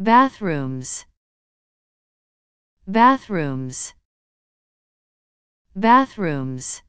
Bathrooms, bathrooms, bathrooms.